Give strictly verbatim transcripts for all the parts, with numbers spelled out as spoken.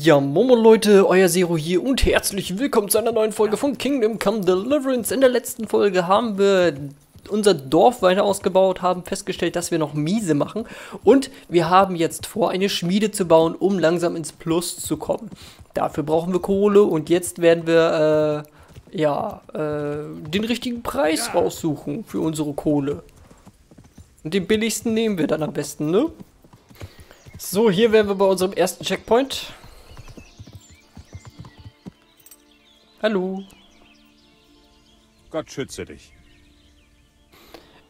Ja, Momo Leute, euer Zero hier und herzlich willkommen zu einer neuen Folge von Kingdom Come Deliverance. In der letzten Folge haben wir unser Dorf weiter ausgebaut, haben festgestellt, dass wir noch Miese machen. Und wir haben jetzt vor, eine Schmiede zu bauen, um langsam ins Plus zu kommen. Dafür brauchen wir Kohle und jetzt werden wir, äh, ja, äh, den richtigen Preis raussuchen für unsere Kohle. Und den billigsten nehmen wir dann am besten, ne? So, hier wären wir bei unserem ersten Checkpoint. Hallo. Gott schütze dich.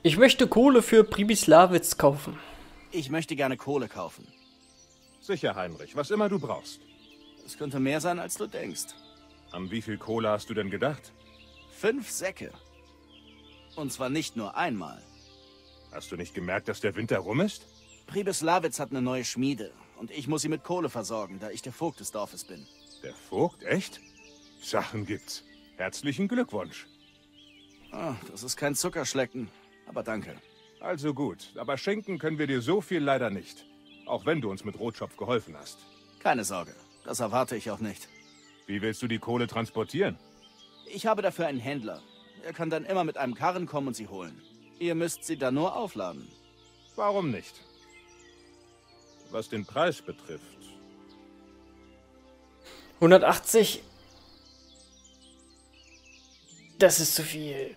Ich möchte Kohle für Přibyslavice kaufen. Ich möchte gerne Kohle kaufen. Sicher, Heinrich, was immer du brauchst. Es könnte mehr sein, als du denkst. An wie viel Kohle hast du denn gedacht? Fünf Säcke. Und zwar nicht nur einmal. Hast du nicht gemerkt, dass der Winter rum ist? Přibyslavice hat eine neue Schmiede. Und ich muss sie mit Kohle versorgen, da ich der Vogt des Dorfes bin. Der Vogt? Echt? Sachen gibt's. Herzlichen Glückwunsch. Oh, das ist kein Zuckerschlecken, aber danke. Also gut, aber schenken können wir dir so viel leider nicht. Auch wenn du uns mit Rotschopf geholfen hast. Keine Sorge, das erwarte ich auch nicht. Wie willst du die Kohle transportieren? Ich habe dafür einen Händler. Er kann dann immer mit einem Karren kommen und sie holen. Ihr müsst sie dann nur aufladen. Warum nicht? Was den Preis betrifft... hundertachtzig... Das ist zu viel.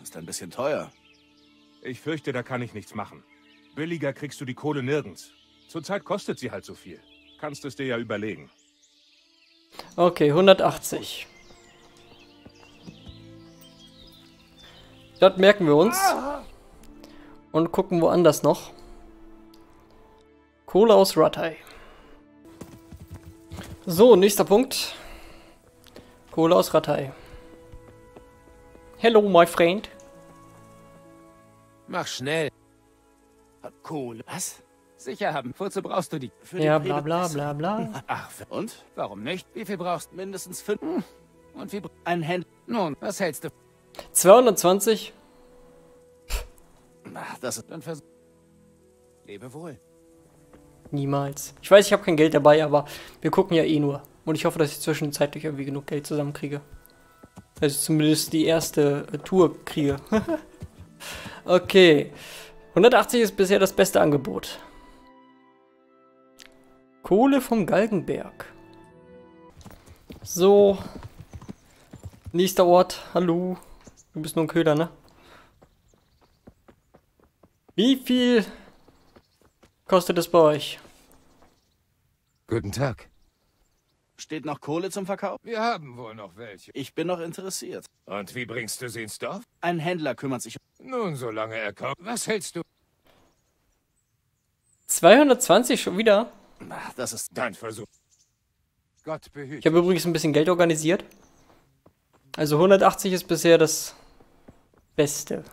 Ist ein bisschen teuer. Ich fürchte, da kann ich nichts machen. Billiger kriegst du die Kohle nirgends. Zurzeit kostet sie halt so viel. Kannst es dir ja überlegen. Okay, hundertachtzig. Das merken wir uns. Und gucken woanders noch. Kohle aus Ratai. So, nächster Punkt. Kohle aus Ratai. Hello, my friend. Mach schnell. Kohle. Was? Sicher haben. Wozu brauchst du die? Für ja, bla bla bla bla. Ach, und? Warum nicht? Wie viel brauchst du? Mindestens fünf. Und wie ein Händler? Nun, was hältst du? zweihundertzwanzig. Ach, das ist ein Versuch. Lebe wohl. Niemals. Ich weiß, ich habe kein Geld dabei, aber wir gucken ja eh nur. Und ich hoffe, dass ich zwischenzeitlich irgendwie genug Geld zusammenkriege. Also zumindest die erste Tour kriege. Okay. hundertachtzig ist bisher das beste Angebot. Kohle vom Galgenberg. So. Nächster Ort. Hallo. Du bist nur ein Köder, ne? Wie viel kostet es bei euch? Guten Tag. Steht noch Kohle zum Verkauf? Wir haben wohl noch welche. Ich bin noch interessiert. Und wie bringst du sie ins Dorf? Ein Händler kümmert sich um... Nun, solange er kommt. Was hältst du? zweihundertzwanzig schon wieder? Ach, das ist dein Versuch. Gott behüte. Ich habe übrigens ein bisschen Geld organisiert. Also hundertachtzig ist bisher das Beste.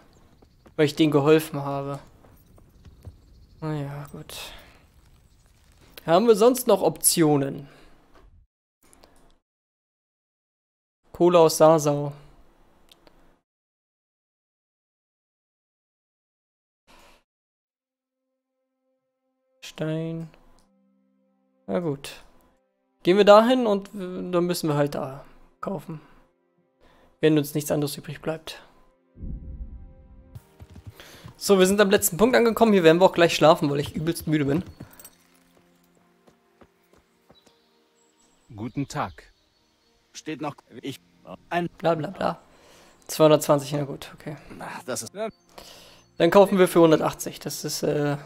Weil ich denen geholfen habe. Naja, gut. Haben wir sonst noch Optionen? Kohle aus Sasau. Stein. Na gut. Gehen wir dahin und dann müssen wir halt da kaufen. Wenn uns nichts anderes übrig bleibt. So, wir sind am letzten Punkt angekommen. Hier werden wir auch gleich schlafen, weil ich übelst müde bin. Guten Tag. Steht noch ich ein bla bla bla. zweihundertzwanzig, na gut, okay. Ach, das ist dann kaufen wir für hundertachtzig, das ist äh,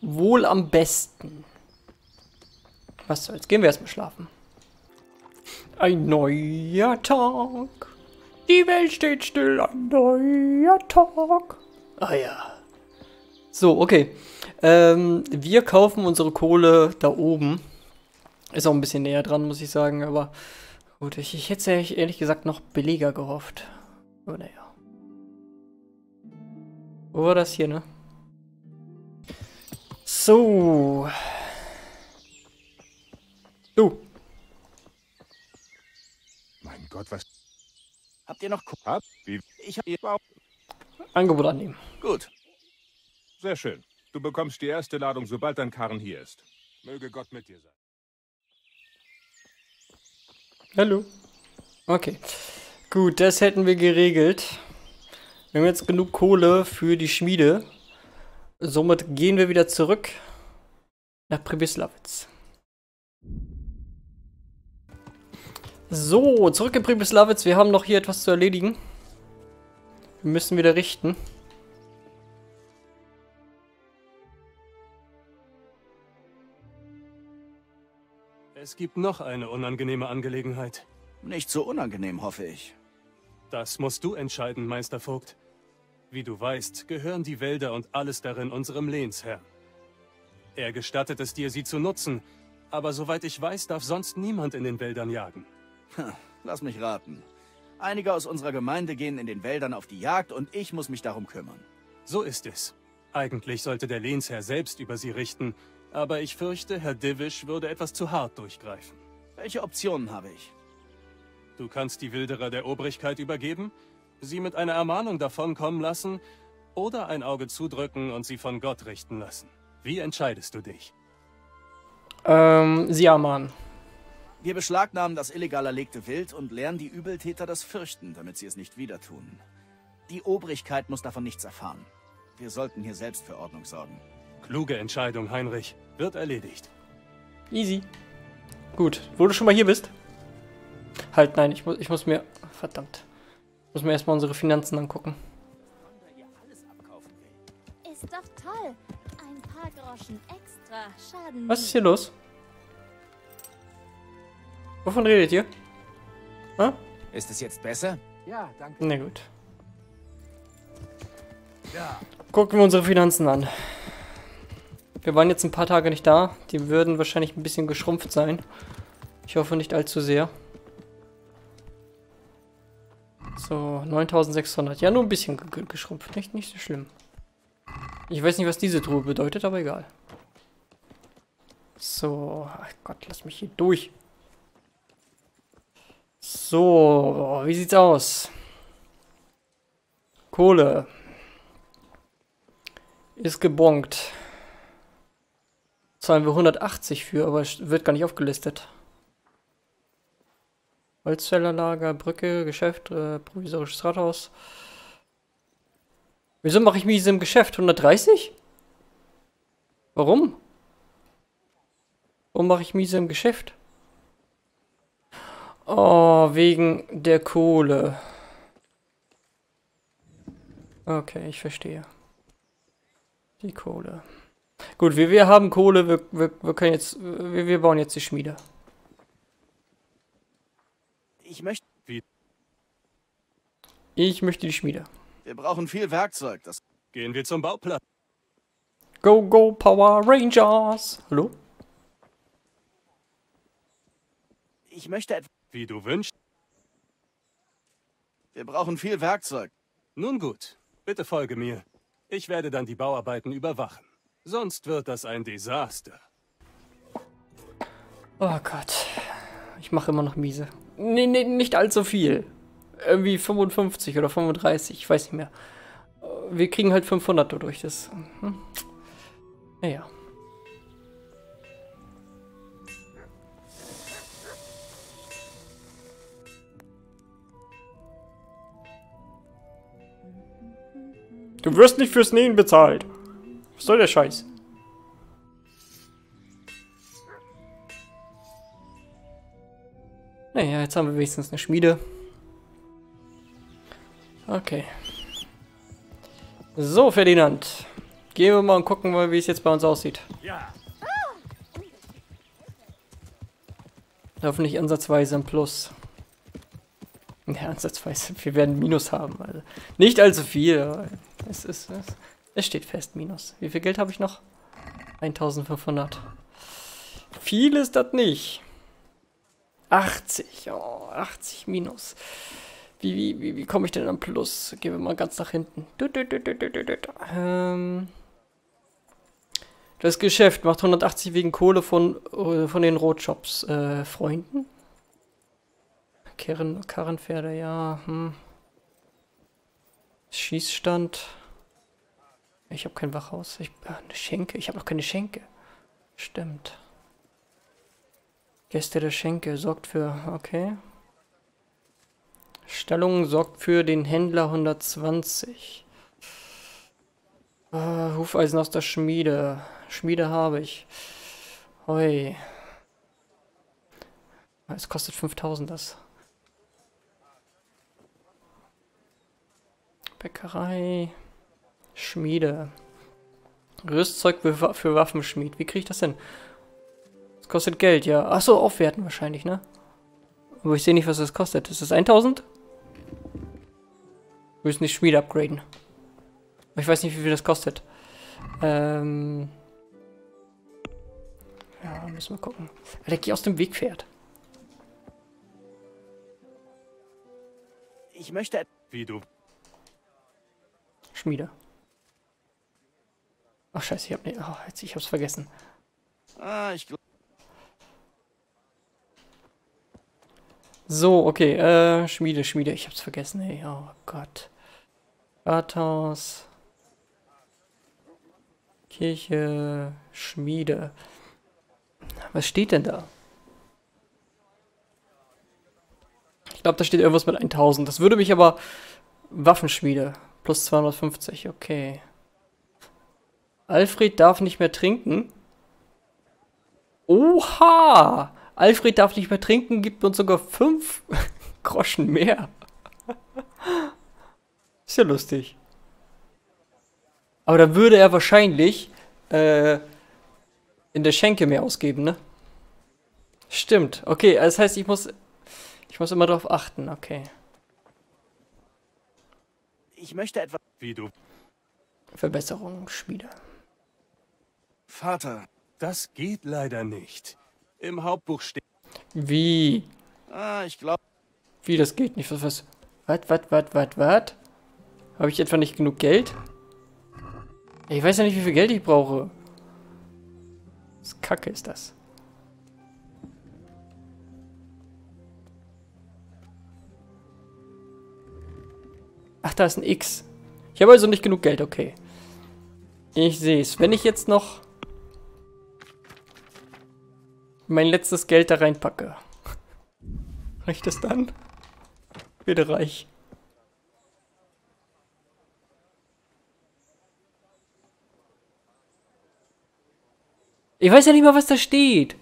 wohl am besten. Was soll's, gehen wir erstmal schlafen. Ein neuer Tag. Die Welt steht still, ein neuer Tag. Ah ja. So, okay. Ähm, wir kaufen unsere Kohle da oben. Ist auch ein bisschen näher dran, muss ich sagen, aber... Gut, ich, ich hätte es ehrlich gesagt noch billiger gehofft. Aber naja. Wo war das hier, ne? So. Du. Mein Gott, was... Habt ihr noch... Hab, wie, ich hab... Ihr Angebot annehmen. Gut. Sehr schön. Du bekommst die erste Ladung, sobald dein Karren hier ist. Möge Gott mit dir sein. Hallo. Okay. Gut, das hätten wir geregelt. Wir haben jetzt genug Kohle für die Schmiede. Somit gehen wir wieder zurück nach Přibyslavice. So, zurück in Přibyslavice. Wir haben noch hier etwas zu erledigen. Wir müssen wieder richten. Es gibt noch eine unangenehme Angelegenheit. Nicht so unangenehm, hoffe ich. Das musst du entscheiden, Meistervogt. Wie du weißt, gehören die Wälder und alles darin unserem Lehnsherrn. Er gestattet es dir, sie zu nutzen, aber soweit ich weiß, darf sonst niemand in den Wäldern jagen. Lass mich raten. Einige aus unserer Gemeinde gehen in den Wäldern auf die Jagd und ich muss mich darum kümmern. So ist es. Eigentlich sollte der Lehnsherr selbst über sie richten, aber ich fürchte, Herr Divish würde etwas zu hart durchgreifen. Welche Optionen habe ich? Du kannst die Wilderer der Obrigkeit übergeben, sie mit einer Ermahnung davonkommen lassen oder ein Auge zudrücken und sie von Gott richten lassen. Wie entscheidest du dich? Ähm, sie ermahnen. Wir beschlagnahmen das illegal erlegte Wild und lehren die Übeltäter das Fürchten, damit sie es nicht wieder tun. Die Obrigkeit muss davon nichts erfahren. Wir sollten hier selbst für Ordnung sorgen. Kluge Entscheidung, Heinrich. Wird erledigt. Easy. Gut, wo du schon mal hier bist. Halt, nein, ich muss, ich muss mir... Verdammt. Ich muss mir erstmal unsere Finanzen angucken. Ist doch toll. Ein paar Groschen extra. Schaden. Was ist hier los? Wovon redet ihr? Hm? Ist es jetzt besser? Ja, danke. Na gut. Ja. Gucken wir unsere Finanzen an. Wir waren jetzt ein paar Tage nicht da. Die würden wahrscheinlich ein bisschen geschrumpft sein. Ich hoffe nicht allzu sehr. So, neuntausendsechshundert. Ja, nur ein bisschen ge geschrumpft. Nicht, nicht so schlimm. Ich weiß nicht, was diese Truhe bedeutet, aber egal. So, ach Gott, lass mich hier durch. So, wie sieht's aus? Kohle. Ist gebonkt. Zahlen wir hundertachtzig für, aber wird gar nicht aufgelistet. Holzfällerlager, Brücke, Geschäft, äh, provisorisches Rathaus. Wieso mache ich mich im Geschäft? hundertdreißig? Warum? Warum mache ich mich im Geschäft? Oh, wegen der Kohle. Okay, ich verstehe. Die Kohle. Gut, wir, wir haben Kohle, wir, wir, wir können jetzt, wir, wir bauen jetzt die Schmiede. Ich möchte... Ich möchte die Schmiede. Wir brauchen viel Werkzeug. Das gehen wir zum Bauplatz. Go, go, Power Rangers. Hallo? Ich möchte... Wie du wünschst. Wir brauchen viel Werkzeug. Nun gut, bitte folge mir. Ich werde dann die Bauarbeiten überwachen. Sonst wird das ein Desaster. Oh Gott. Ich mache immer noch miese. Nee, nee, nicht allzu viel. Irgendwie fünfundfünfzig oder fünfunddreißig, ich weiß nicht mehr. Wir kriegen halt fünfhundert dadurch, das... Hm. Naja. Du wirst nicht fürs Nähen bezahlt. Was soll der Scheiß? Naja, jetzt haben wir wenigstens eine Schmiede. Okay. So, Ferdinand. Gehen wir mal und gucken mal, wie es jetzt bei uns aussieht. Ja. Hoffentlich ansatzweise ein Plus. Ja, ansatzweise. Wir werden Minus haben. Also nicht allzu viel, aber es ist... Es, es steht fest, Minus. Wie viel Geld habe ich noch? eintausendfünfhundert. Viel ist das nicht. achtzig, oh, achtzig minus. Wie, wie, wie, wie komme ich denn am Plus? Gehen wir mal ganz nach hinten. Du, du, du, du, du, du. Ähm, das Geschäft macht hundertachtzig wegen Kohle von, von den Rotshops. Äh, Freunden? Karren, Karrenpferde, ja. Hm. Schießstand. Ich habe kein Wachhaus. Ich, äh, eine Schenke. Ich habe noch keine Schenke. Stimmt. Gäste der Schenke sorgt für... Okay. Stellung sorgt für den Händler hundertzwanzig. Äh, Hufeisen aus der Schmiede. Schmiede habe ich. Hoi. Es kostet fünftausend das. Bäckerei. Schmiede. Rüstzeug für, für Waffenschmied. Wie kriege ich das hin? Das kostet Geld, ja. Achso, aufwerten wahrscheinlich, ne? Aber ich sehe nicht, was das kostet. Ist das tausend? Wir müssen die Schmiede upgraden. Ich weiß nicht, wie viel das kostet. Ähm. Ja, müssen wir gucken. Alter, geh aus dem Weg, Pferd. Ich möchte... Wie du? Schmiede. Ach, scheiße, ich hab ne... Oh, jetzt, ich hab's vergessen. Ah, ich glaube... So, okay, äh, Schmiede, Schmiede, ich hab's vergessen, ey, oh Gott. Rathaus. Kirche, Schmiede. Was steht denn da? Ich glaube, da steht irgendwas mit tausend. Das würde mich aber... Waffenschmiede. Plus zweihundertfünfzig, okay. Alfred darf nicht mehr trinken. Oha! Alfred darf nicht mehr trinken, gibt uns sogar fünf Groschen mehr. Ist ja lustig. Aber dann würde er wahrscheinlich äh, in der Schenke mehr ausgeben, ne? Stimmt. Okay, das heißt, ich muss... Ich muss immer darauf achten, okay. Ich möchte etwas... Wie du... Verbesserung, Schmiede. Vater, das geht leider nicht. Im Hauptbuch steht... Wie? Ah, ich glaube... Wie, das geht nicht? Was, was? Was, was, was, was, was? Habe ich etwa nicht genug Geld? Ich weiß ja nicht, wie viel Geld ich brauche. Was Kacke ist das? Ach, da ist ein X. Ich habe also nicht genug Geld, okay. Ich sehe es. Wenn ich jetzt noch mein letztes Geld da reinpacke, reicht das dann? Wieder reich. Ich weiß ja nicht mal, was da steht.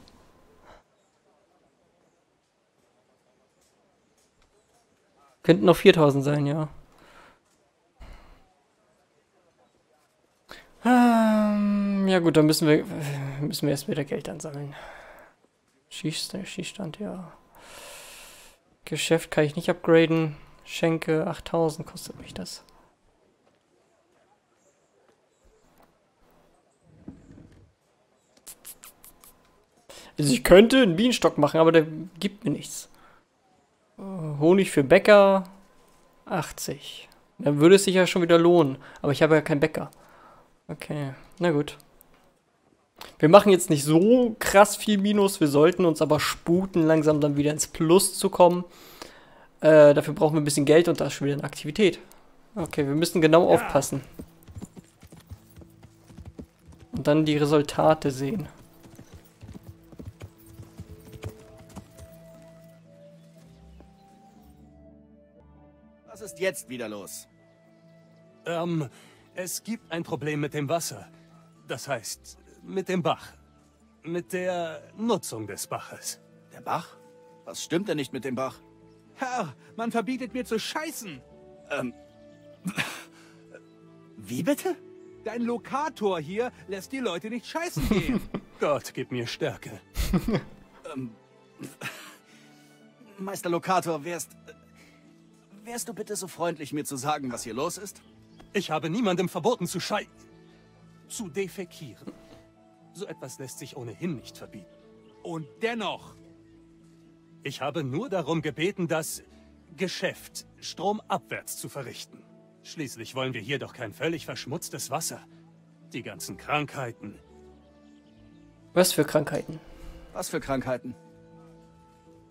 Könnten noch viertausend sein, ja. Ja gut, dann müssen wir müssen wir erst wieder Geld ansammeln. Schießstand, ja. Geschäft kann ich nicht upgraden. Schenke, achttausend kostet mich das. Also ich könnte einen Bienenstock machen, aber der gibt mir nichts. Honig für Bäcker, achtzig. Dann würde es sich ja schon wieder lohnen. Aber ich habe ja keinen Bäcker. Okay, na gut. Wir machen jetzt nicht so krass viel Minus. Wir sollten uns aber sputen, langsam dann wieder ins Plus zu kommen. Äh, dafür brauchen wir ein bisschen Geld und da ist schon wieder eine Aktivität. Okay, wir müssen genau aufpassen. Und dann die Resultate sehen. Was ist jetzt wieder los? Ähm... Es gibt ein Problem mit dem Wasser. Das heißt, mit dem Bach. Mit der Nutzung des Baches. Der Bach? Was stimmt denn nicht mit dem Bach? Herr, man verbietet mir zu scheißen. Ähm. Wie bitte? Dein Lokator hier lässt die Leute nicht scheißen gehen. Gott, gib mir Stärke. ähm. Meister Lokator, wärst... Wärst du bitte so freundlich, mir zu sagen, was hier los ist? Ich habe niemandem verboten zu schei... zu defekieren. So etwas lässt sich ohnehin nicht verbieten. Und dennoch... Ich habe nur darum gebeten, das Geschäft stromabwärts zu verrichten. Schließlich wollen wir hier doch kein völlig verschmutztes Wasser. Die ganzen Krankheiten... Was für Krankheiten? Was für Krankheiten?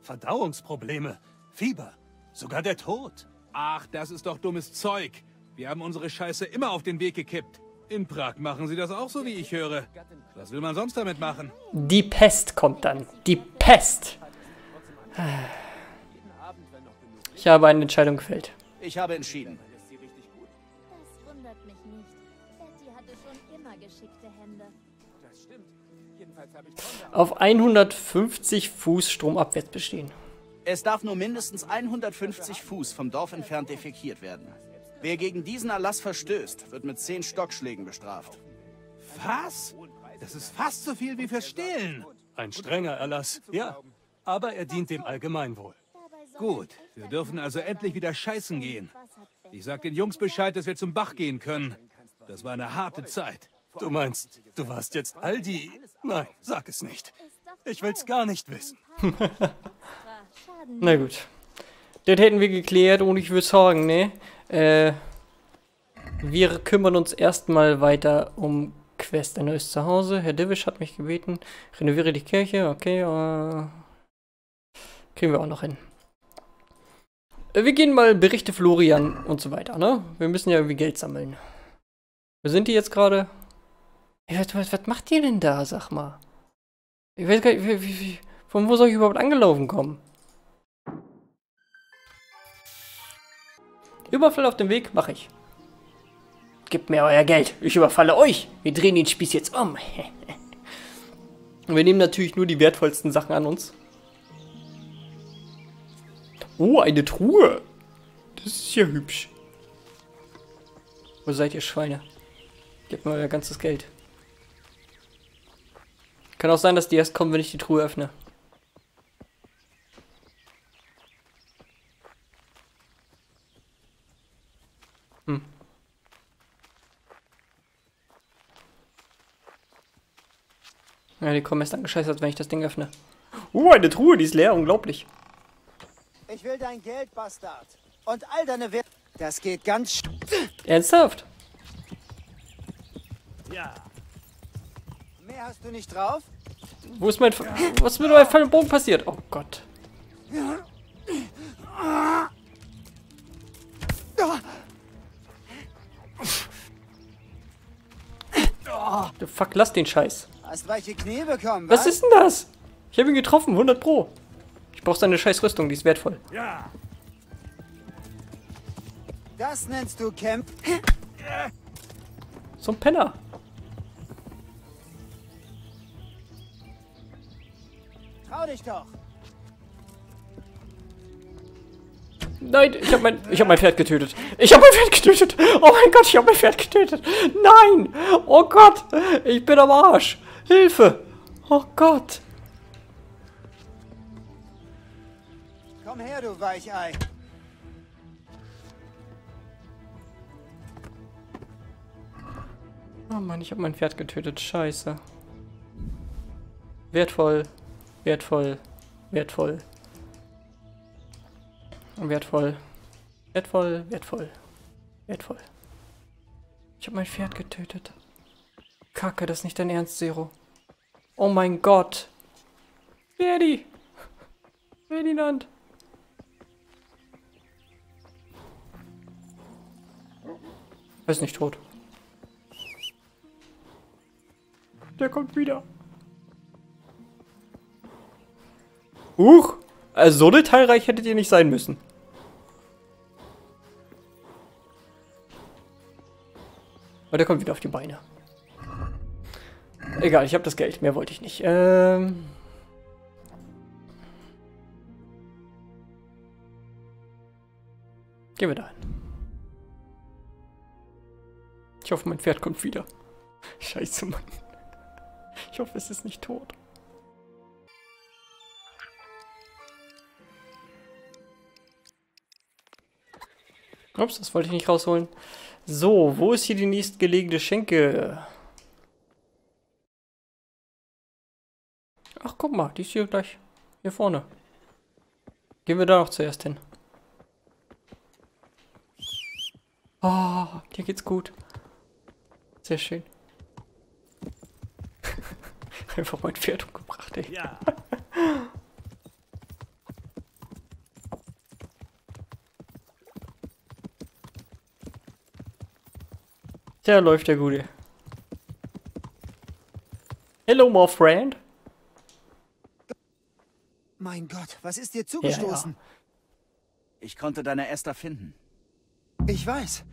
Verdauungsprobleme, Fieber, sogar der Tod. Ach, das ist doch dummes Zeug. Wir haben unsere Scheiße immer auf den Weg gekippt. In Prag machen sie das auch so, wie ich höre. Was will man sonst damit machen? Die Pest kommt dann. Die Pest. Ich habe eine Entscheidung gefällt. Ich habe entschieden. Das wundert mich nicht. Betty hatte schon immer geschickte Hände. Das stimmt. Jedenfalls habe ich auf hundertfünfzig Fuß stromabwärts bestehen. Es darf nur mindestens hundertfünfzig Fuß vom Dorf entfernt defekiert werden. Wer gegen diesen Erlass verstößt, wird mit zehn Stockschlägen bestraft. Was? Das ist fast so viel wie für Stehlen. Ein strenger Erlass, ja. Aber er dient dem Allgemeinwohl. Gut, wir dürfen also endlich wieder scheißen gehen. Ich sag den Jungs Bescheid, dass wir zum Bach gehen können. Das war eine harte Zeit. Du meinst, du warst jetzt all die... Nein, sag es nicht. Ich will's gar nicht wissen. Na gut. Das hätten wir geklärt und ich würde sagen, ne? Äh, wir kümmern uns erstmal weiter um Quest in neues Zuhause. Herr Divish hat mich gebeten. Renoviere die Kirche. Okay, äh, kriegen wir auch noch hin. Äh, wir gehen mal Berichte Florian und so weiter, ne? Wir müssen ja irgendwie Geld sammeln. Wo sind die jetzt gerade? Ja, was, was macht ihr denn da, sag mal? Ich weiß gar nicht, wie, wie, wie, von wo soll ich überhaupt angelaufen kommen? Überfall auf dem Weg mache ich. Gebt mir euer Geld. Ich überfalle euch. Wir drehen den Spieß jetzt um. Und wir nehmen natürlich nur die wertvollsten Sachen an uns. Oh, eine Truhe. Das ist ja hübsch. Wo seid ihr Schweine? Gebt mir euer ganzes Geld. Kann auch sein, dass die erst kommen, wenn ich die Truhe öffne. Hm. Ja, die kommen erst angescheißert, wenn ich das Ding öffne. Uh, eine Truhe, die ist leer, unglaublich. Ich will dein Geld, Bastard. Und all deine Werte. Das geht ganz. Ernsthaft? Ja. Mehr hast du nicht drauf? Wo ist mein. Fa Was ist mit meinem Fall im Bogen passiert? Oh Gott. The fuck, lass den Scheiß. Hast weiche Knie bekommen, was? Was ist denn das? Ich habe ihn getroffen, hundert Pro. Ich brauche seine scheiß Rüstung, die ist wertvoll. Ja. Das nennst du Camp. So ein Penner. Trau dich doch. Nein, ich habe mein, ich hab mein Pferd getötet. Ich habe mein Pferd getötet. Oh mein Gott, ich habe mein Pferd getötet. Nein. Oh Gott. Ich bin am Arsch. Hilfe. Oh Gott. Komm her, du Weichei. Oh Mann, ich habe mein Pferd getötet. Scheiße. Wertvoll. Wertvoll. Wertvoll. Wertvoll. Wertvoll, wertvoll. Wertvoll. Ich habe mein Pferd getötet. Kacke, das ist nicht dein Ernst, Zero. Oh mein Gott. Verdi. Ferdinand. Er ist nicht tot. Der kommt wieder. Huch. Also so detailreich hättet ihr nicht sein müssen. Aber der kommt wieder auf die Beine. Egal, ich habe das Geld. Mehr wollte ich nicht. Ähm Gehen wir da hin. Ich hoffe, mein Pferd kommt wieder. Scheiße, Mann. Ich hoffe, es ist nicht tot. Ups, das wollte ich nicht rausholen. So, wo ist hier die nächstgelegene Schenke? Ach, guck mal, die ist hier gleich. Hier vorne. Gehen wir da noch zuerst hin. Oh, dir geht's gut. Sehr schön. Einfach mein Pferd umgebracht, ey. Ja. Da läuft der Gute. Hello, my friend. Mein Gott, was ist dir zugestoßen? Ja, ja. Ich konnte deine Esther finden. Ich weiß.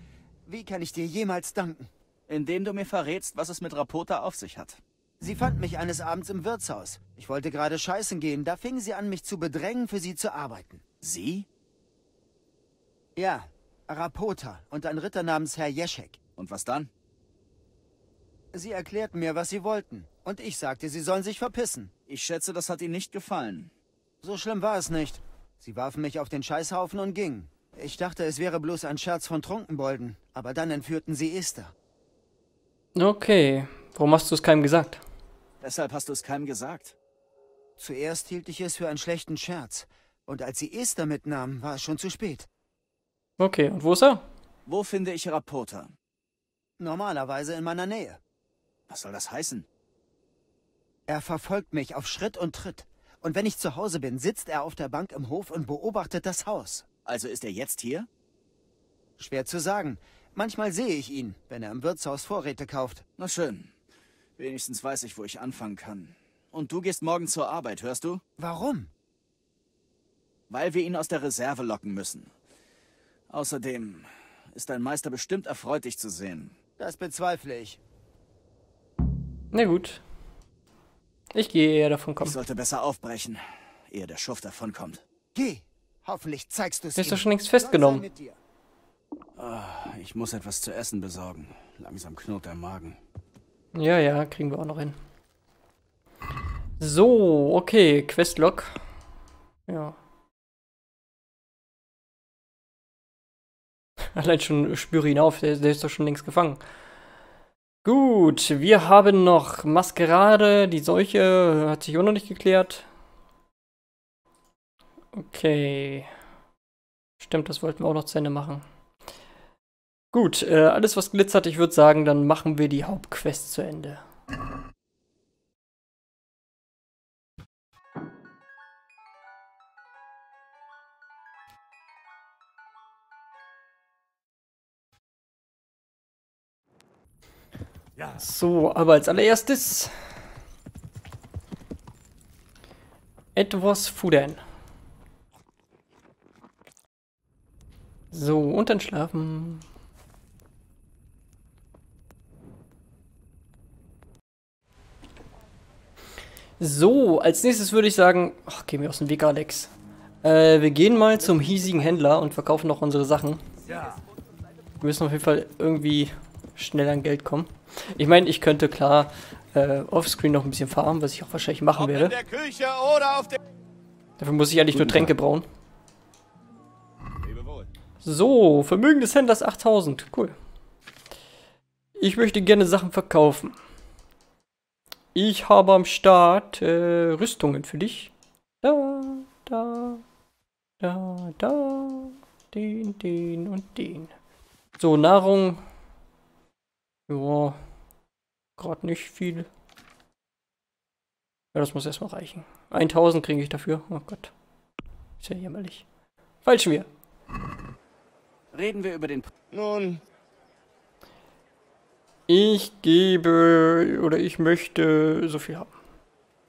Wie kann ich dir jemals danken? Indem du mir verrätst, was es mit Rapota auf sich hat. Sie fand mich eines Abends im Wirtshaus. Ich wollte gerade scheißen gehen. Da fing sie an, mich zu bedrängen, für sie zu arbeiten. Sie? Ja, Rapota und ein Ritter namens Herr Jeschek. Und was dann? Sie erklärten mir, was sie wollten. Und ich sagte, sie sollen sich verpissen. Ich schätze, das hat ihnen nicht gefallen. So schlimm war es nicht. Sie warfen mich auf den Scheißhaufen und gingen. Ich dachte, es wäre bloß ein Scherz von Trunkenbolden. Aber dann entführten sie Esther. Okay. Warum hast du es keinem gesagt? Deshalb hast du es keinem gesagt. Zuerst hielt ich es für einen schlechten Scherz. Und als sie Esther mitnahmen, war es schon zu spät. Okay, und wo ist er? Wo finde ich Rapota? Normalerweise in meiner Nähe. Was soll das heißen? Er verfolgt mich auf Schritt und Tritt. Und wenn ich zu Hause bin, sitzt er auf der Bank im Hof und beobachtet das Haus. Also ist er jetzt hier? Schwer zu sagen. Manchmal sehe ich ihn, wenn er im Wirtshaus Vorräte kauft. Na schön. Wenigstens weiß ich, wo ich anfangen kann. Und du gehst morgen zur Arbeit, hörst du? Warum? Weil wir ihn aus der Reserve locken müssen. Außerdem ist dein Meister bestimmt erfreut, dich zu sehen. Das bezweifle ich. Na gut. Ich gehe eher davon kommen. Ich sollte besser aufbrechen, ehe der Schuft davon kommt. Geh! Hoffentlich zeigst du es ihm. Ist doch schon längst festgenommen. Ah, ich muss etwas zu essen besorgen. Langsam knurrt der Magen. Ja, ja, kriegen wir auch noch hin. So, okay, Questlog. Ja. Allein schon spüre ihn auf, der, der ist doch schon längst gefangen. Gut, wir haben noch Maskerade, die Seuche hat sich auch noch nicht geklärt. Okay. Stimmt, das wollten wir auch noch zu Ende machen. Gut, äh, alles was glitzert, ich würde sagen, dann machen wir die Hauptquest zu Ende. Ja. So, aber als allererstes etwas futtern. So, und dann schlafen. So, als nächstes würde ich sagen, ach, gehen wir aus dem Weg, Alex. Äh, wir gehen mal zum hiesigen Händler und verkaufen noch unsere Sachen. Ja. Wir müssen auf jeden Fall irgendwie schnell an Geld kommen. Ich meine, ich könnte klar äh, offscreen noch ein bisschen farmen, was ich auch wahrscheinlich machen Ob werde. In der Küche oder auf der Dafür muss ich eigentlich nur Tränke brauen. So, Vermögen des Händlers achttausend. Cool. Ich möchte gerne Sachen verkaufen. Ich habe am Start äh, Rüstungen für dich. Da, da, da, da, den, den und den. So, Nahrung. Ja, gerade nicht viel. Ja, das muss erstmal reichen. tausend kriege ich dafür. Oh Gott. Ist ja jämmerlich. Falsch mir. Reden wir über den... P Nun. Ich gebe... Oder ich möchte so viel haben.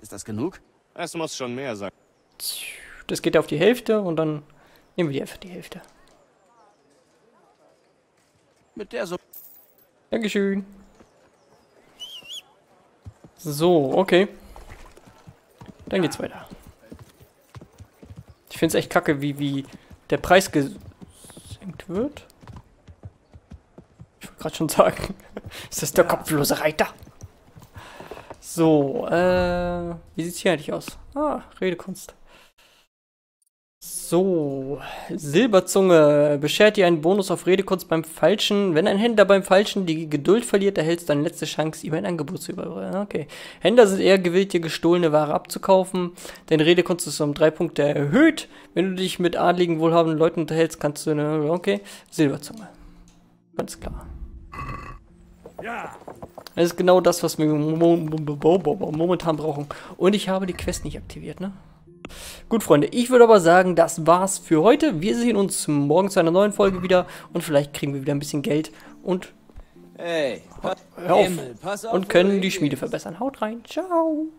Ist das genug? Es muss schon mehr sein. Das geht auf die Hälfte und dann nehmen wir die einfach die Hälfte. Mit der so... Dankeschön. So, okay. Dann geht's weiter. Ich find's echt kacke, wie, wie der Preis ges... wird. Ich wollte gerade schon sagen, ist das der ja. kopflose Reiter? So, äh, wie sieht's hier eigentlich aus? Ah, Redekunst. So, Silberzunge. Beschert dir einen Bonus auf Redekunst beim Falschen. Wenn ein Händler beim Falschen die Geduld verliert, erhältst du deine letzte Chance, ihm ein Angebot zu überbringen. Okay. Händler sind eher gewillt, dir gestohlene Ware abzukaufen. Deine Redekunst ist um drei Punkte erhöht. Wenn du dich mit adligen, wohlhabenden Leuten unterhältst, kannst du eine... Okay. Silberzunge. Ganz klar. Ja. Das ist genau das, was wir momentan brauchen. Und ich habe die Quest nicht aktiviert, ne? Gut, Freunde, ich würde aber sagen, das war's für heute. Wir sehen uns morgen zu einer neuen Folge wieder und vielleicht kriegen wir wieder ein bisschen Geld und hey, hör auf, Himmel, pass auf und können die Schmiede verbessern. Haut rein, ciao!